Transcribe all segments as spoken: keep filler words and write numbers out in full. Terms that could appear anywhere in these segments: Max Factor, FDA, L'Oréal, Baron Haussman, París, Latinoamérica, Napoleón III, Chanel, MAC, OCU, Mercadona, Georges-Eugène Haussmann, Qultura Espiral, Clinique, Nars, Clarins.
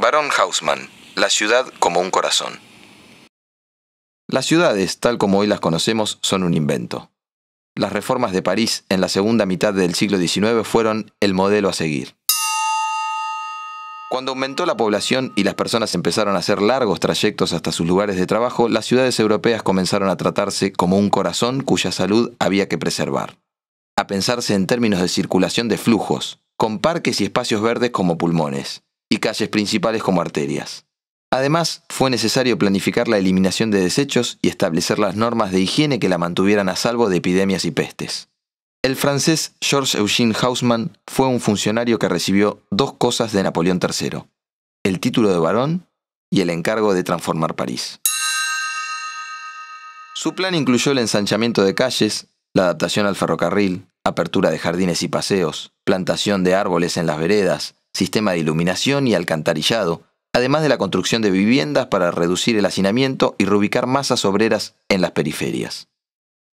Barón Haussmann, la ciudad como un corazón. Las ciudades, tal como hoy las conocemos, son un invento. Las reformas de París en la segunda mitad del siglo diecinueve fueron el modelo a seguir. Cuando aumentó la población y las personas empezaron a hacer largos trayectos hasta sus lugares de trabajo, las ciudades europeas comenzaron a tratarse como un corazón cuya salud había que preservar. A pensarse en términos de circulación de flujos, con parques y espacios verdes como pulmones, y calles principales como arterias. Además, fue necesario planificar la eliminación de desechos y establecer las normas de higiene que la mantuvieran a salvo de epidemias y pestes. El francés Georges-Eugène Haussmann fue un funcionario que recibió dos cosas de Napoleón tercero, el título de barón y el encargo de transformar París. Su plan incluyó el ensanchamiento de calles, la adaptación al ferrocarril, apertura de jardines y paseos, plantación de árboles en las veredas, sistema de iluminación y alcantarillado, además de la construcción de viviendas para reducir el hacinamiento y reubicar masas obreras en las periferias.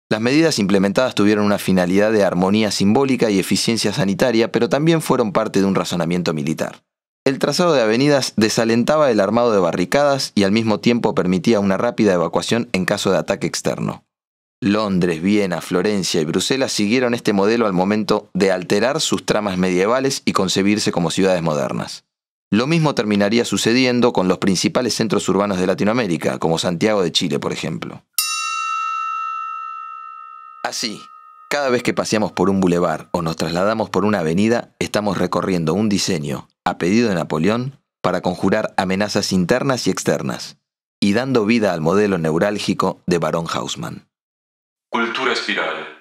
Las medidas implementadas tuvieron una finalidad de armonía simbólica y eficiencia sanitaria, pero también fueron parte de un razonamiento militar. El trazado de avenidas desalentaba el armado de barricadas y al mismo tiempo permitía una rápida evacuación en caso de ataque externo. Londres, Viena, Florencia y Bruselas siguieron este modelo al momento de alterar sus tramas medievales y concebirse como ciudades modernas. Lo mismo terminaría sucediendo con los principales centros urbanos de Latinoamérica, como Santiago de Chile, por ejemplo. Así, cada vez que paseamos por un bulevar o nos trasladamos por una avenida, estamos recorriendo un diseño, a pedido de Napoleón, para conjurar amenazas internas y externas, y dando vida al modelo neurálgico de Barón Haussmann. Qultura Espiral.